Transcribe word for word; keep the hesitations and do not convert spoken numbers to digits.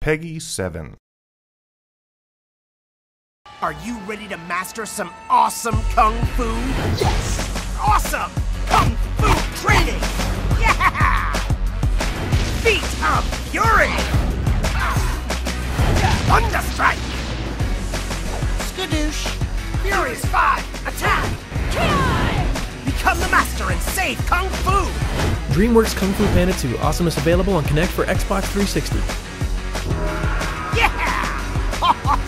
Peggy seven. Are you ready to master some awesome Kung Fu? Yes! Awesome! Kung Fu training! Yeah! Feet of Fury! Thunderstrike! Skadoosh! Fury's five! Attack! Kill! Become the master and save Kung Fu! DreamWorks Kung Fu Panda two. Awesomeness available on Kinect for Xbox three sixty. Yeah!